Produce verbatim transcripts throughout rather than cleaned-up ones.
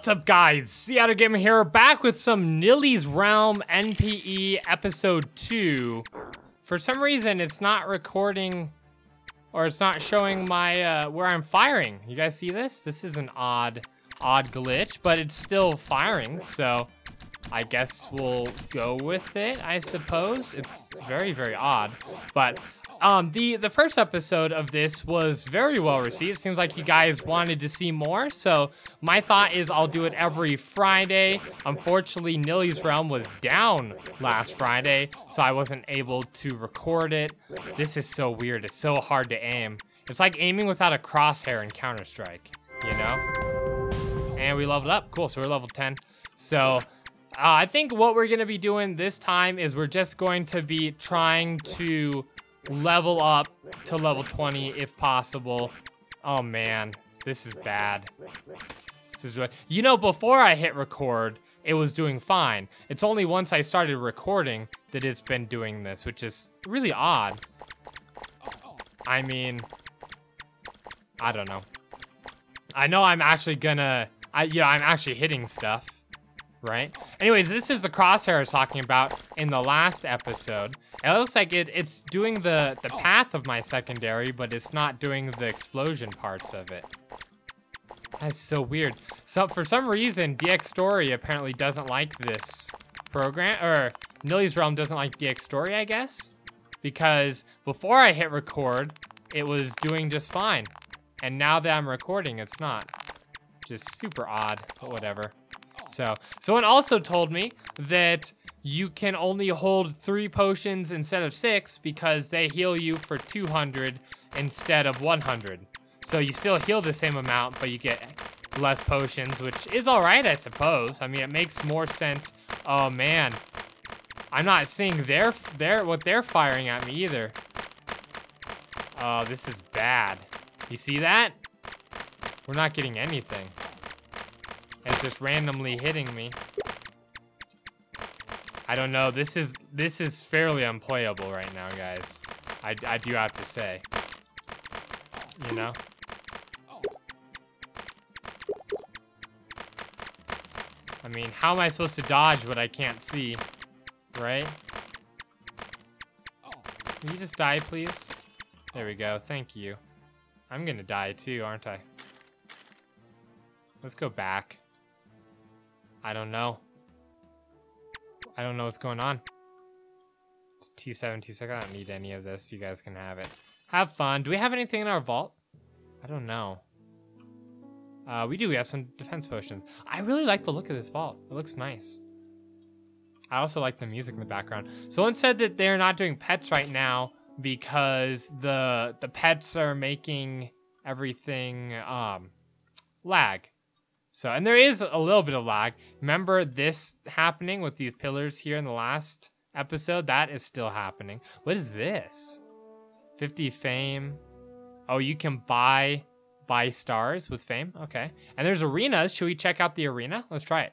What's up, guys? Sea Otter Gamer here, back with some Nilly's Realm N P E Episode two. For some reason, it's not recording, or it's not showing my, uh, where I'm firing. You guys see this? This is an odd, odd glitch, but it's still firing, so I guess we'll go with it, I suppose. It's very, very odd, but Um, the, the first episode of this was very well received. Seems like you guys wanted to see more, so my thought is I'll do it every Friday. Unfortunately, Nilly's Realm was down last Friday, so I wasn't able to record it. This is so weird. It's so hard to aim. It's like aiming without a crosshair in Counter-Strike, you know? And we leveled up. Cool, so we're level ten. So uh, I think what we're going to be doing this time is we're just going to be trying to level up to level twenty if possible. Oh man, this is bad. This is what, you know, before I hit record, it was doing fine. It's only once I started recording that it's been doing this, which is really odd. I mean, I don't know. I know I'm actually gonna, I, you know, I'm actually hitting stuff. Right? Anyways, this is the crosshair I was talking about in the last episode. It looks like it, it's doing the, the path of my secondary, but it's not doing the explosion parts of it. That's so weird. So for some reason, D X Story apparently doesn't like this program, or Nilly's Realm doesn't like D X Story, I guess? Because before I hit record, it was doing just fine. And now that I'm recording, it's not. Just super odd, but whatever. So, someone also told me that you can only hold three potions instead of six because they heal you for two hundred instead of one hundred. So you still heal the same amount, but you get less potions, which is all right, I suppose. I mean, it makes more sense. Oh man, I'm not seeing their their what they're firing at me either. Oh, this is bad. You see that? We're not getting anything. It's just randomly hitting me. I don't know. This is this is fairly unplayable right now, guys. I, I do have to say. You know? I mean, how am I supposed to dodge what I can't see? Right? Can you just die, please? There we go. Thank you. I'm gonna die too, aren't I? Let's go back. I don't know. I don't know what's going on. It's T seven, T six. I don't need any of this. You guys can have it. Have fun. Do we have anything in our vault? I don't know. Uh, we do. We have some defense potions. I really like the look of this vault. It looks nice. I also like the music in the background. Someone said that they're not doing pets right now because the the pets are making everything um, lag. So, and there is a little bit of lag. Remember this happening with these pillars here in the last episode? That is still happening. What is this? fifty fame. Oh, you can buy, buy stars with fame? Okay. And there's arenas. Should we check out the arena? Let's try it.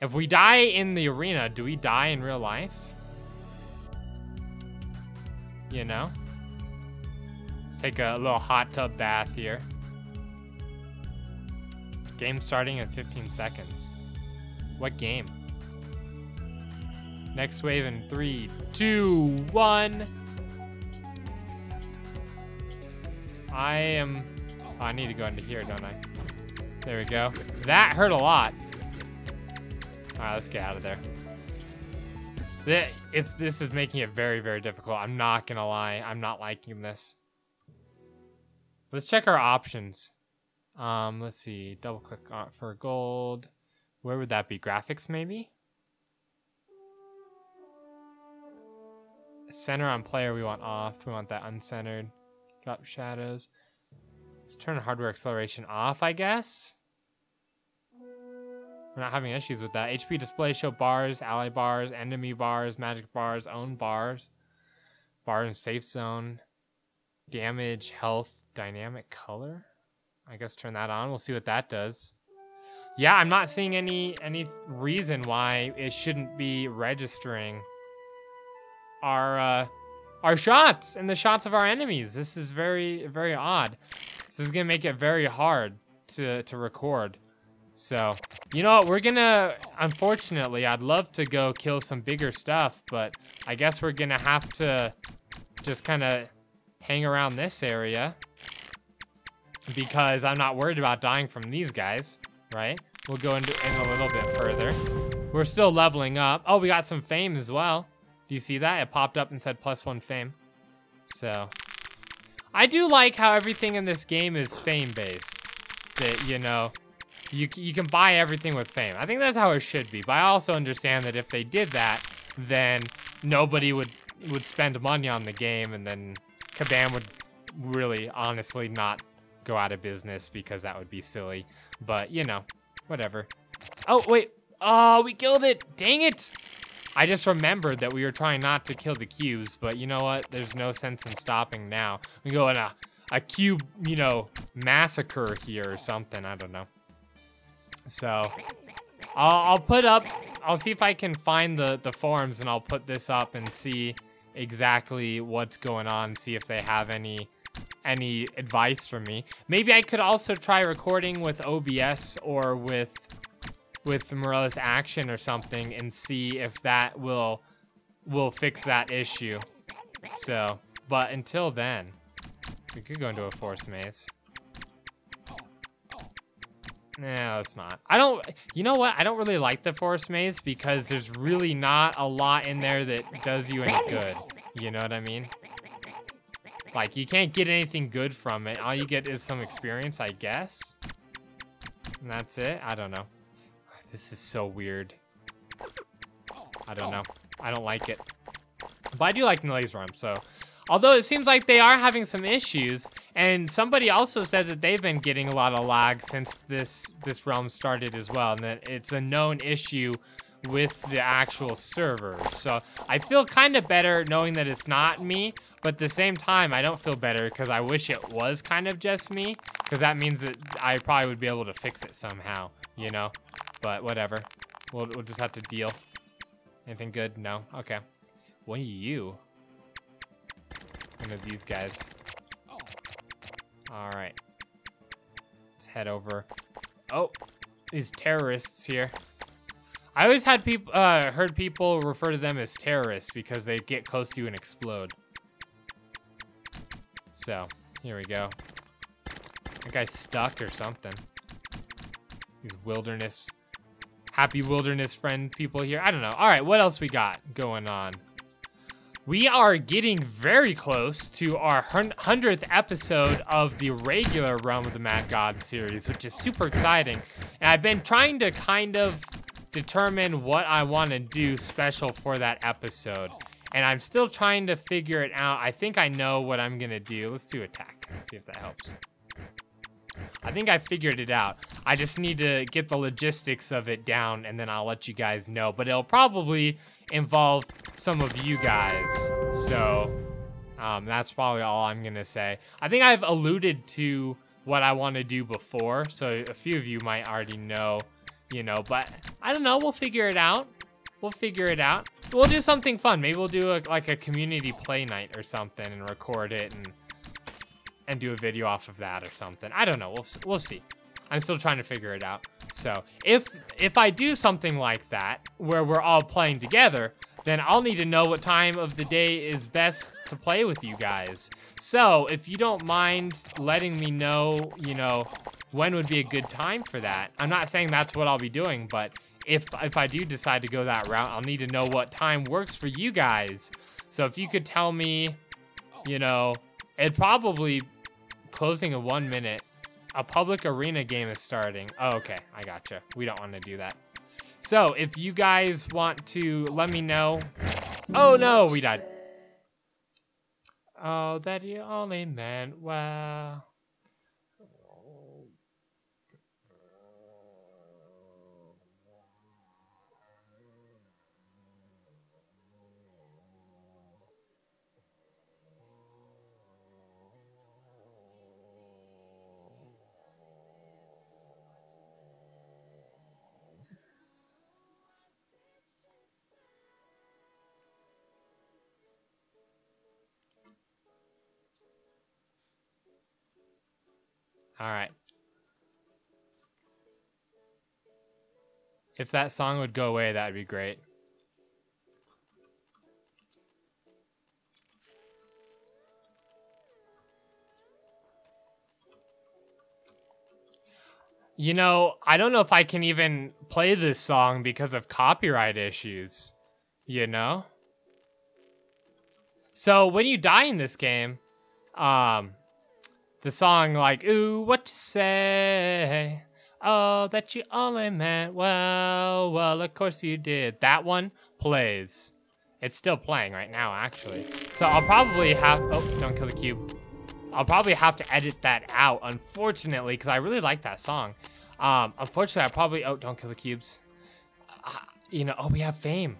If we die in the arena, do we die in real life? You know? Let's take a little hot tub bath here. Game starting in fifteen seconds. What game? Next wave in three, two, one. I am, oh, I need to go into here, don't I? There we go. That hurt a lot. All right, let's get out of there. It's, this is making it very, very difficult. I'm not gonna lie, I'm not liking this. Let's check our options. Um, let's see, double click on for gold. Where would that be? Graphics, maybe? Center on player, we want off. We want that uncentered. Drop shadows. Let's turn hardware acceleration off, I guess. We're not having issues with that. H P display, show bars, ally bars, enemy bars, magic bars, own bars. Bar and safe zone. Damage, health, dynamic color. I guess turn that on. We'll see what that does. Yeah, I'm not seeing any any reason why it shouldn't be registering our uh, our shots and the shots of our enemies. This is very, very odd. This is gonna make it very hard to to record. So, you know what, we're gonna, unfortunately, I'd love to go kill some bigger stuff, but I guess we're gonna have to just kind of hang around this area because I'm not worried about dying from these guys, right? We'll go into, in a little bit further. We're still leveling up. Oh, we got some fame as well. Do you see that? It popped up and said plus one fame. So, I do like how everything in this game is fame-based. That, you know, you, you can buy everything with fame. I think that's how it should be, but I also understand that if they did that, then nobody would, would spend money on the game, and then Kabam would really, honestly, not go out of business because that would be silly. But, you know, whatever. Oh, wait. Oh, we killed it. Dang it. I just remembered that we were trying not to kill the cubes, but you know what? There's no sense in stopping now. We go in a, a cube, you know, massacre here or something. I don't know. So I'll, I'll put up, I'll see if I can find the, the forums, and I'll put this up and see exactly what's going on, see if they have any any advice for me. Maybe I could also try recording with O B S or with with Morella's Action or something and see if that will will fix that issue. So, but until then, we could go into a forest maze. Nah, let's not. I don't, you know what? I don't really like the forest maze because there's really not a lot in there that does you any good. You know what I mean? Like, you can't get anything good from it. All you get is some experience, I guess. And that's it. I don't know. This is so weird. I don't know. I don't like it. But I do like Nilly's Realm, so. Although it seems like they are having some issues, and somebody also said that they've been getting a lot of lag since this, this realm started as well, and that it's a known issue with the actual server. So I feel kind of better knowing that it's not me, but at the same time, I don't feel better because I wish it was kind of just me, because that means that I probably would be able to fix it somehow, you know? But whatever, we'll, we'll just have to deal. Anything good? No? Okay. What are you? One of these guys. All right. Let's head over. Oh, these terrorists here. I always had people uh, heard people refer to them as terrorists because they get close to you and explode. So, here we go. That guy's stuck or something. These wilderness, happy wilderness friend people here. I don't know. All right, what else we got going on? We are getting very close to our hundredth episode of the regular Realm of the Mad God series, which is super exciting. And I've been trying to kind of determine what I want to do special for that episode. And I'm still trying to figure it out. I think I know what I'm going to do. Let's do attack. Let's see if that helps. I think I figured it out. I just need to get the logistics of it down, and then I'll let you guys know. But it'll probably involve some of you guys. So um, that's probably all I'm going to say. I think I've alluded to what I want to do before. So a few of you might already know. You know, but I don't know. We'll figure it out. We'll figure it out. We'll do something fun. Maybe we'll do a, like a community play night or something and record it and and do a video off of that or something. I don't know. We'll we'll see. I'm still trying to figure it out. So if if I do something like that where we're all playing together, then I'll need to know what time of the day is best to play with you guys. So if you don't mind letting me know, you know, when would be a good time for that? I'm not saying that's what I'll be doing, but if if I do decide to go that route, I'll need to know what time works for you guys. So if you could tell me, you know, it probably closing in one minute. A public arena game is starting. Oh, okay, I gotcha. We don't want to do that. So if you guys want to let me know. Oh no, we died. Oh, that you only meant well. All right. If that song would go away, that'd be great. You know, I don't know if I can even play this song because of copyright issues, you know? So when you die in this game, um, the song like, ooh, what to say? Oh, that you only meant well, well, of course you did. That one plays. It's still playing right now, actually. So I'll probably have, oh, don't kill the cube. I'll probably have to edit that out, unfortunately, because I really like that song. Um, unfortunately, I probably... Oh, don't kill the cubes. Uh, you know, oh, we have fame.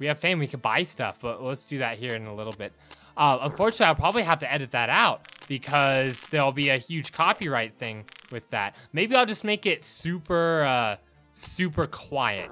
We have fame. We can buy stuff, but let's do that here in a little bit. Uh, unfortunately, I'll probably have to edit that out because there'll be a huge copyright thing with that. Maybe I'll just make it super, uh, super quiet.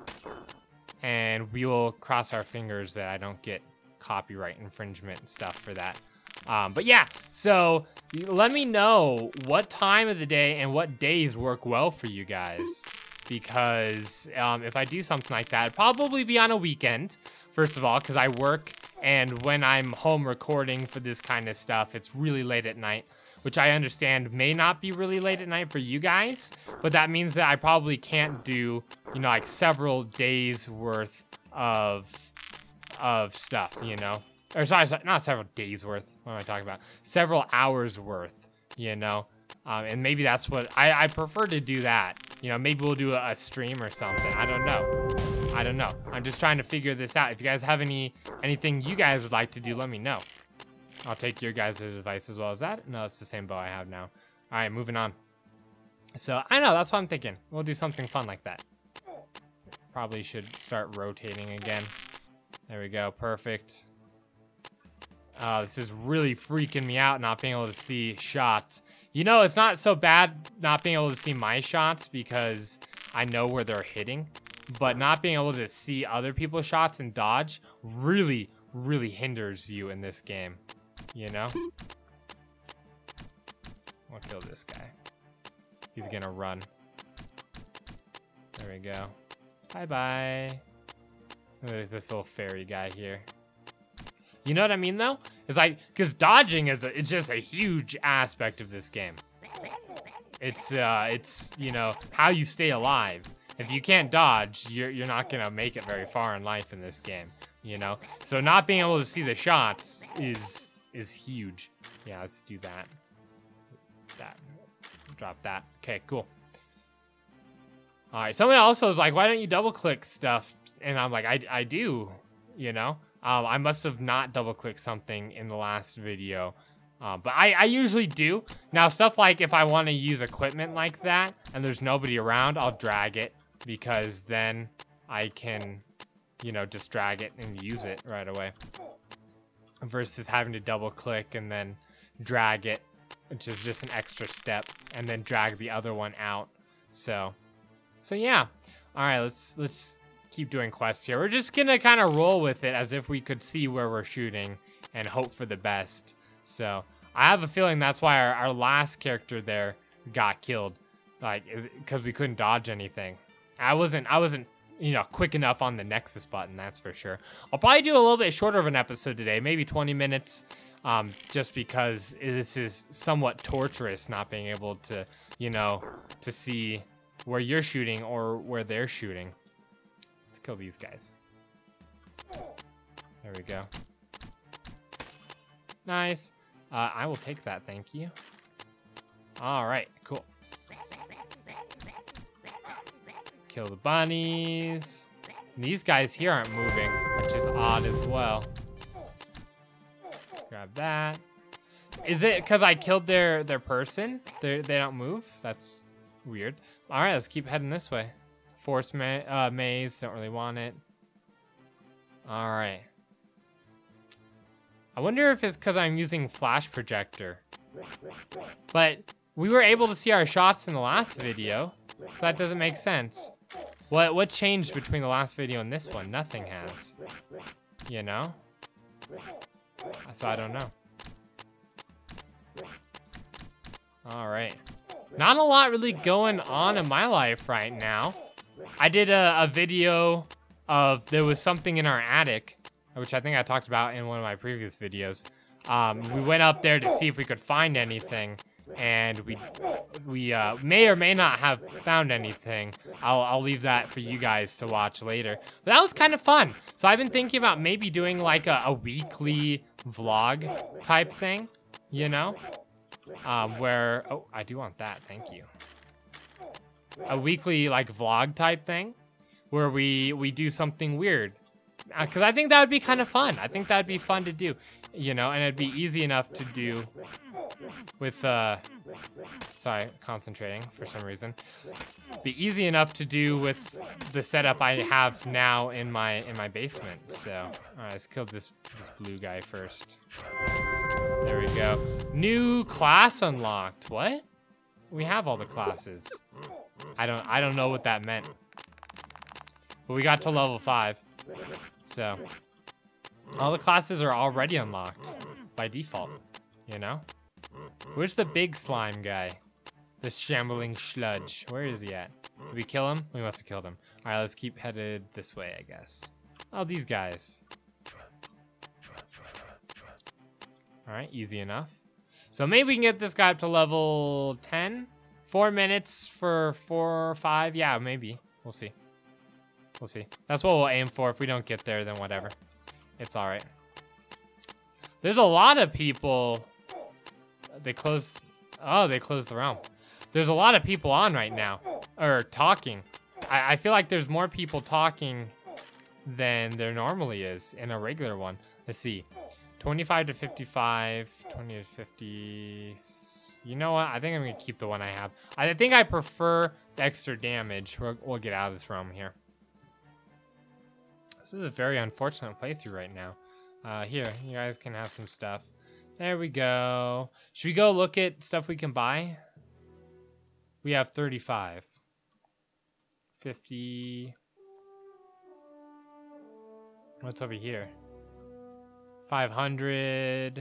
And we will cross our fingers that I don't get copyright infringement and stuff for that. Um, but yeah, so let me know what time of the day and what days work well for you guys, because um, if I do something like that, it'd probably be on a weekend, first of all, because I work, and when I'm home recording for this kind of stuff, it's really late at night, which I understand may not be really late at night for you guys, but that means that I probably can't do, you know, like several days worth of, of stuff, you know? Or sorry, sorry, not several days worth. What am I talking about? Several hours worth, you know? Um, and maybe that's what, I, I prefer to do that. You know, maybe we'll do a, a stream or something. I don't know. I don't know. I'm just trying to figure this out. If you guys have any anything you guys would like to do, let me know. I'll take your guys' advice as well as that. No, it's the same bow I have now. All right, moving on. So, I know, that's what I'm thinking. We'll do something fun like that. Probably should start rotating again. There we go, perfect. Uh, this is really freaking me out not being able to see shots. You know, it's not so bad not being able to see my shots because I know where they're hitting. But not being able to see other people's shots and dodge really, really hinders you in this game. You know? We'll kill this guy. He's gonna run. There we go. Bye-bye. Look at this little fairy guy here. You know what I mean, though? It's like, because dodging is a, it's just a huge aspect of this game. It's, uh, it's, you know, how you stay alive. If you can't dodge, you're, you're not going to make it very far in life in this game, you know? So not being able to see the shots is, is huge. Yeah, let's do that. That. Drop that. Okay, cool. All right, someone also is like, why don't you double-click stuff? And I'm like, I, I do, you know? Um, I must have not double-clicked something in the last video, uh, but I, I usually do. Now, stuff like if I want to use equipment like that and there's nobody around, I'll drag it because then I can, you know, just drag it and use it right away. Versus having to double-click and then drag it, which is just an extra step, and then drag the other one out. So, so yeah. All right, let's let's. Keep doing quests here. We're just gonna kind of roll with it as if we could see where we're shooting and hope for the best. So I have a feeling that's why our, our last character there got killed, like because we couldn't dodge anything. I wasn't I wasn't you know quick enough on the Nexus button, that's for sure. I'll probably do a little bit shorter of an episode today, maybe twenty minutes, um, just because this is somewhat torturous not being able to you know to see where you're shooting or where they're shooting. Let's kill these guys. There we go. Nice. Uh, I will take that, thank you. All right, cool. Kill the bunnies. And these guys here aren't moving, which is odd as well. Grab that. Is it because I killed their, their person? They're, they don't move? That's weird. All right, let's keep heading this way. Force ma uh, maze, don't really want it. All right. I wonder if it's because I'm using flash projector. But we were able to see our shots in the last video, so that doesn't make sense. What, what changed between the last video and this one? Nothing has, you know? So I don't know. All right. Not a lot really going on in my life right now. I did a, a video of, there was something in our attic, which I think I talked about in one of my previous videos. Um, we went up there to see if we could find anything, and we we uh, may or may not have found anything. I'll, I'll leave that for you guys to watch later. But that was kind of fun. So I've been thinking about maybe doing like a, a weekly vlog type thing, you know? Um, where, oh, I do want that, thank you. A weekly like vlog type thing where we, we do something weird. Because I think that would be kind of fun. I think that would be fun to do, you know, and it'd be easy enough to do with, uh, sorry, concentrating for some reason. It'd be easy enough to do with the setup I have now in my in my basement. So, all right, let's kill this, this blue guy first. There we go. New class unlocked. What? We have all the classes. I don't I don't know what that meant. But we got to level five. So, all the classes are already unlocked by default, you know? Where's the big slime guy? The shambling sludge. Where is he at? Did we kill him? We must have killed him. All right, let's keep headed this way, I guess. Oh, these guys. All right, easy enough. So maybe we can get this guy up to level ten? Four minutes for four or five? Yeah, maybe. We'll see. We'll see. That's what we'll aim for. If we don't get there, then whatever. It's all right. There's a lot of people. They closed. Oh, they closed the realm. There's a lot of people on right now. Or talking. I, I feel like there's more people talking than there normally is in a regular one. Let's see. twenty-five to fifty-five. twenty to fifty. You know what? I think I'm going to keep the one I have. I think I prefer the extra damage. We'll, we'll get out of this realm here. This is a very unfortunate playthrough right now. Uh, here, you guys can have some stuff. There we go. Should we go look at stuff we can buy? We have thirty-five. fifty. What's over here? five hundred.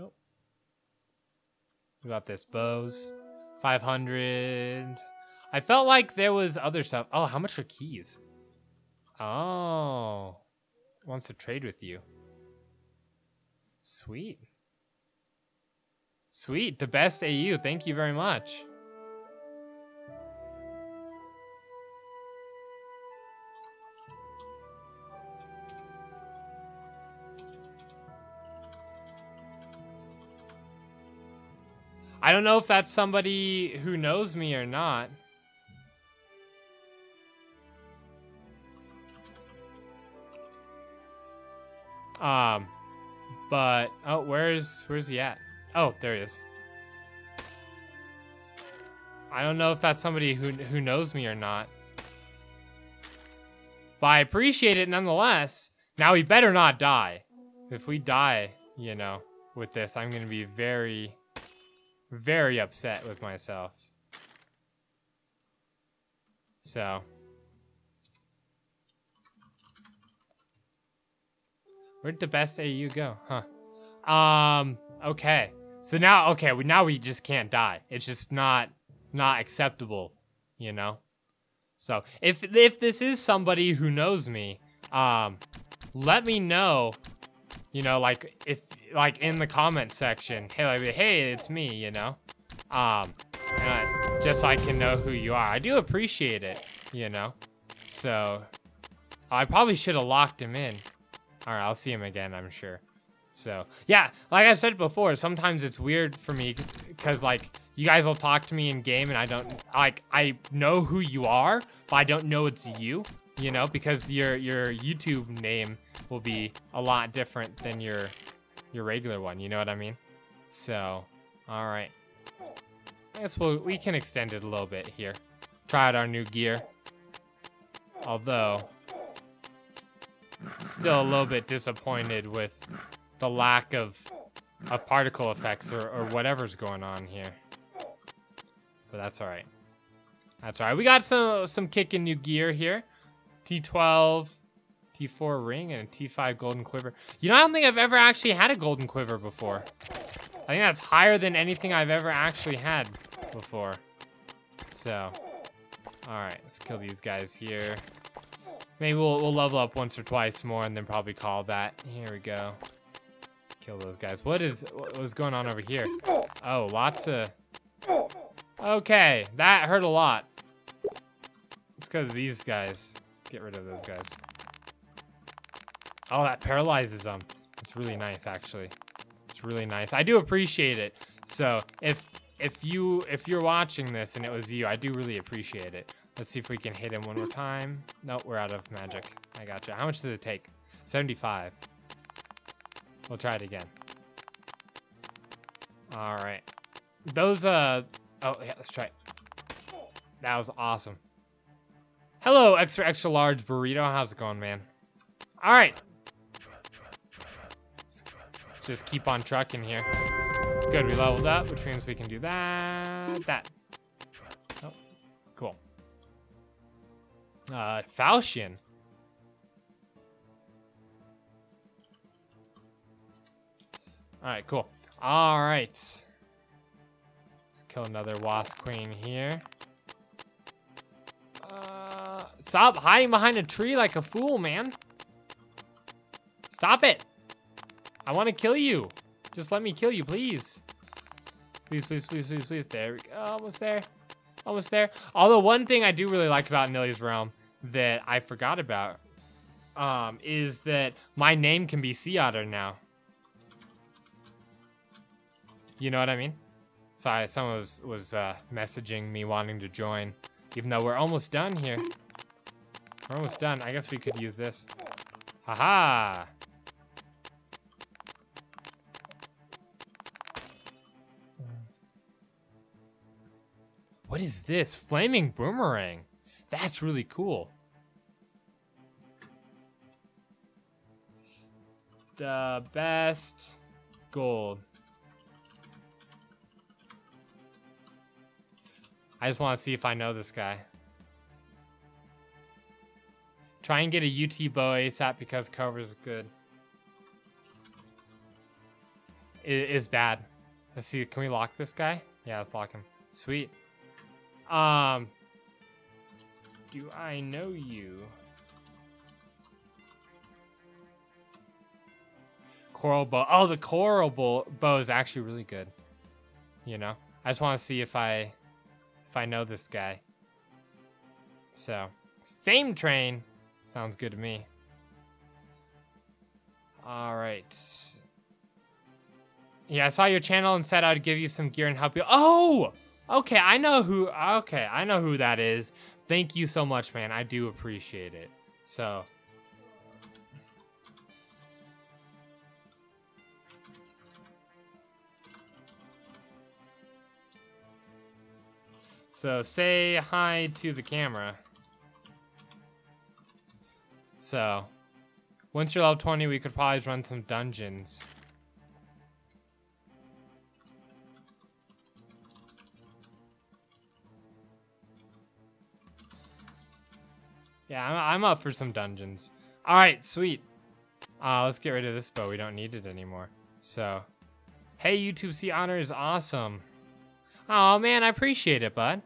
Oh. We got this, bows. five hundred. I felt like there was other stuff. Oh, how much are keys? Oh, wants to trade with you. Sweet. Sweet, the best A U. Thank you very much. I don't know if that's somebody who knows me or not. Um, but, oh, where's, where's he at? Oh, there he is. I don't know if that's somebody who, who knows me or not. But I appreciate it nonetheless. Now we better not die. If we die, you know, with this, I'm gonna be very, very upset with myself. So. Where'd the best A U go? Huh. Um, okay. So now, okay, we, now we just can't die. It's just not not acceptable, you know? So if, if this is somebody who knows me, um, let me know, you know, like if like in the comment section, hey, like, hey, it's me, you know? Um, and I, just so I can know who you are. I do appreciate it, you know? So I probably should have locked him in. All right, I'll see him again, I'm sure. So, yeah, like I've said before, sometimes it's weird for me because, like, you guys will talk to me in game and I don't, like, I know who you are, but I don't know it's you, you know, because your your YouTube name will be a lot different than your your regular one, you know what I mean? So, all right. I guess we'll, we can extend it a little bit here. Try out our new gear. Although... still a little bit disappointed with the lack of, of particle effects or, or whatever's going on here. But that's all right. That's all right. We got some some kicking new gear here. T twelve, T four ring, and a T five golden quiver. You know, I don't think I've ever actually had a golden quiver before. I think that's higher than anything I've ever actually had before. So, All right, let's kill these guys here. Maybe we'll, we'll level up once or twice more and then probably call that. Here we go. Kill those guys. What is, what was going on over here? Oh, lots of... Okay, that hurt a lot. Let's go to these guys. Get rid of those guys. Oh, that paralyzes them. It's really nice, actually. It's really nice. I do appreciate it. So if if you if you're watching this and it was you, I do really appreciate it. Let's see if we can hit him one more time. Nope, we're out of magic. I gotcha. How much does it take? seventy-five. We'll try it again. All right. Those uh oh yeah, let's try it. That was awesome. Hello, extra extra large burrito. How's it going, man? All right. Let's just keep on trucking here. Good, we leveled up, which means we can do that. That. Oh, cool. Uh, Falchion. All right, cool. All right. Let's kill another Wasp Queen here. Uh, stop hiding behind a tree like a fool, man. Stop it. I want to kill you. Just let me kill you, please. Please, please, please, please, please. There we go. Almost there. Almost there. Although one thing I do really like about Nilly's Realm that I forgot about um, is that my name can be Sea Otter now. You know what I mean? Sorry, someone was, was uh, messaging me wanting to join, even though we're almost done here. We're almost done. I guess we could use this. Haha. What is this? Flaming boomerang. That's really cool. The best gold. I just want to see if I know this guy. Try and get a U T bow ASAP because cover is good. It is bad. Let's see. Can we lock this guy? Yeah, let's lock him. Sweet. Um, do I know you? Coral bow. Oh, the coral bow, bow is actually really good. You know, I just want to see if I, if I know this guy. So, Fame Train sounds good to me. All right. Yeah, I saw your channel and said I'd give you some gear and help you. Oh. Okay, I know who, okay, I know who that is. Thank you so much, man. I do appreciate it. So. So, say hi to the camera. So, once you're level twenty, we could probably run some dungeons. Yeah, I'm, I'm up for some dungeons. All right, sweet. Uh, let's get rid of this bow. We don't need it anymore. So, hey, YouTube Sea Otter is awesome. Oh man, I appreciate it, bud.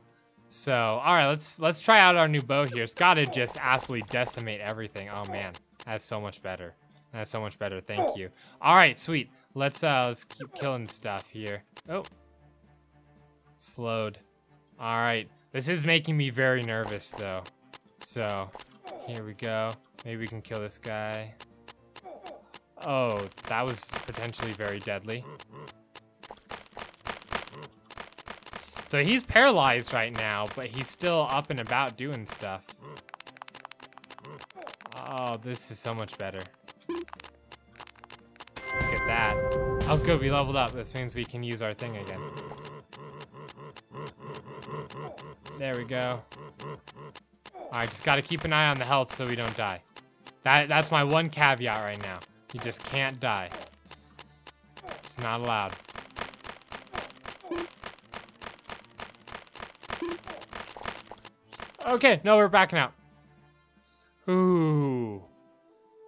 So, all right, let's let's try out our new bow here. It's gotta just absolutely decimate everything. Oh man, that's so much better. That's so much better. Thank you. All right, sweet. Let's uh, let's keep killing stuff here. Oh, slowed. All right, this is making me very nervous though. So, here we go. Maybe we can kill this guy. Oh, that was potentially very deadly. So he's paralyzed right now, but he's still up and about doing stuff. Oh, this is so much better. Look at that. Oh, good, we leveled up. This means we can use our thing again. There we go. All right, just gotta keep an eye on the health so we don't die. That, that's my one caveat right now. You just can't die. It's not allowed. Okay, no, we're backing out. Ooh.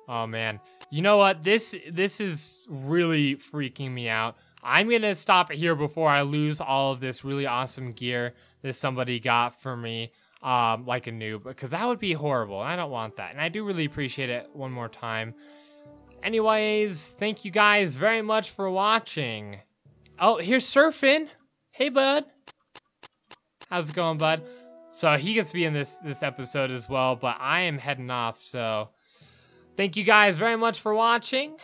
Oh man. You know what? This, this is really freaking me out. I'm gonna stop it here before I lose all of this really awesome gear that somebody got for me. um, like a noob, because that would be horrible, and I don't want that. And I do really appreciate it one more time. Anyways, thank you guys very much for watching. Oh, here's Surfin. Hey, bud. How's it going, bud? So he gets to be in this, this episode as well, but I am heading off, so thank you guys very much for watching,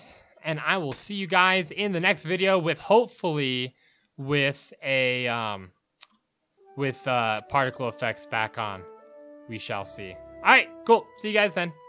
and I will see you guys in the next video with, hopefully, with a, um, with, uh, particle effects back on. We shall see. All right, cool. See you guys then.